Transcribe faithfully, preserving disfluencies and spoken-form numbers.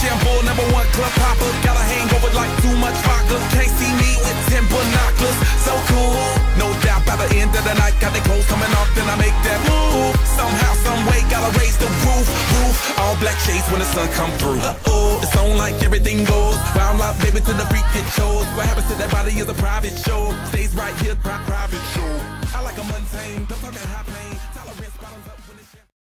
shampoo, number one club popper. Got a hangover like too much vodka. Can't see me with ten binoculars. So cool, no doubt by the end of the night. Got the clothes coming off, then I make that move. Somehow, someway, gotta raise the roof, roof. All black shades when the sun come through. Uh-oh, it's on like everything goes. Round life, baby, to the freak it shows. What happens to that body is a private show.